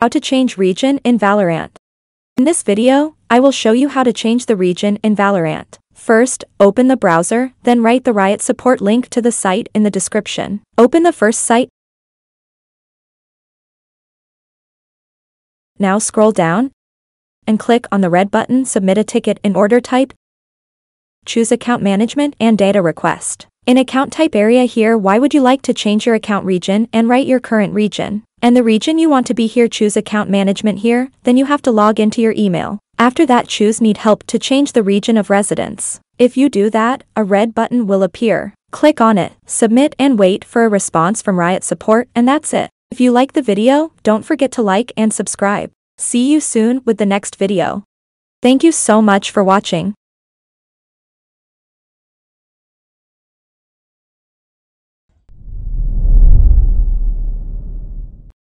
How to change region in Valorant. In this video, I will show you how to change the region in Valorant. First, open the browser, then write the Riot Support link to the site in the description. Open the first site. Now scroll down and click on the red button, Submit a Ticket in Order Type. Choose Account Management and Data Request. In Account Type area here, why would you like to change your account region, and write your current region. And the region you want to be here, choose Account Management here, then you have to log into your email. After that, choose Need Help to change the region of residence. If you do that, a red button will appear. Click on it, submit, and wait for a response from Riot Support, and that's it. If you like the video, don't forget to like and subscribe. See you soon with the next video. Thank you so much for watching.